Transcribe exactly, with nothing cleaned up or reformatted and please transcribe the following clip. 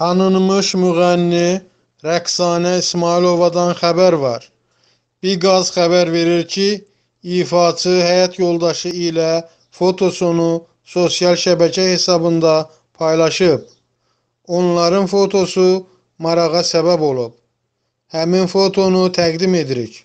Tanınmış müğənni Rəksanə İsmailovadan xəbər var. Bigaz xəbər verir ki, ifaçı həyat yoldaşı ilə fotosunu sosial şəbəkə hesabında paylaşıb. Onların fotosu marağa səbəb olub. Həmin fotonu təqdim edirik.